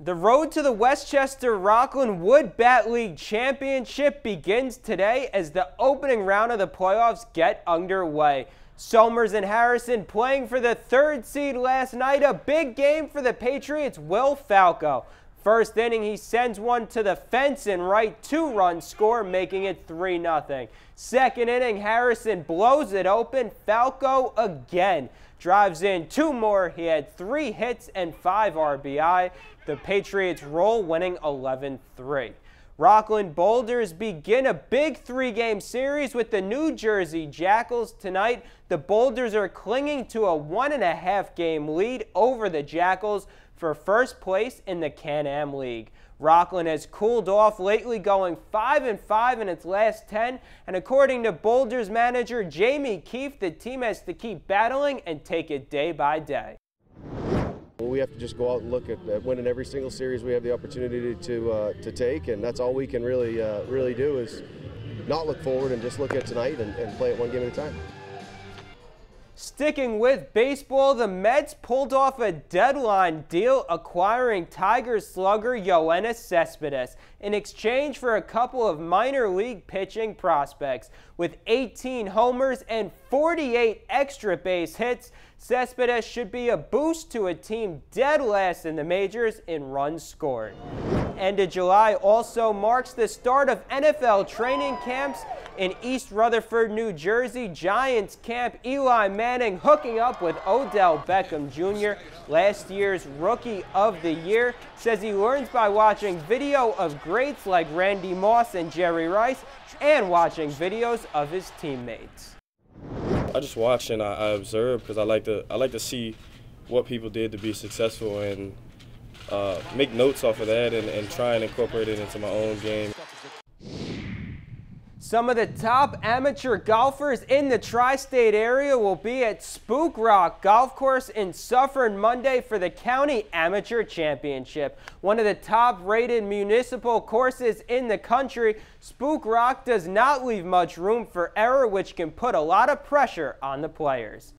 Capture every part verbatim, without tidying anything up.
The road to the Westchester Rockland Wood Bat League Championship begins today as the opening round of the playoffs get underway. Somers and Harrison playing for the third seed last night. A big game for the Patriots' Will Falco. First inning, he sends one to the fence and right two-run score, making it three nothing. Second inning, Harrison blows it open. Falco again drives in two more. He had three hits and five R B I. The Patriots roll, winning eleven three. Rockland Boulders begin a big three-game series with the New Jersey Jackals tonight. The Boulders are clinging to a one-and-a-half-game lead over the Jackals for first place in the Can-Am League. Rockland has cooled off lately, going five and five in its last ten, and according to Boulders manager Jamie Keefe, the team has to keep battling and take it day by day. Well, we have to just go out and look at, at winning every single series we have the opportunity to uh, to take, and that's all we can really uh, really do is not look forward and just look at tonight and, and play it one game at a time. Sticking with baseball, the Mets pulled off a deadline deal acquiring Tigers slugger Yoenis Cespedes in exchange for a couple of minor league pitching prospects. With eighteen homers and forty-eight extra base hits, Cespedes should be a boost to a team dead last in the majors in runs scored. End of July also marks the start of N F L training camps. In East Rutherford, New Jersey, Giants camp, Eli Manning hooking up with Odell Beckham Junior, last year's Rookie of the Year, says he learns by watching video of greats like Randy Moss and Jerry Rice and watching videos of his teammates. I just watch and I, I observe because I like to I like to see what people did to be successful and Uh, make notes off of that and, and try and incorporate it into my own game. Some of the top amateur golfers in the tri-state area will be at Spook Rock Golf Course in Suffern Monday for the County Amateur Championship. One of the top-rated municipal courses in the country, Spook Rock does not leave much room for error, which can put a lot of pressure on the players.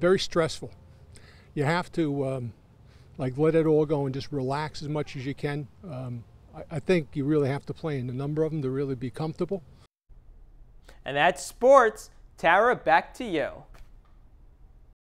Very stressful. You have to um like let it all go and just relax as much as you can. Um, I, I think you really have to play in a number of them to really be comfortable. And that's sports. Tara, back to you.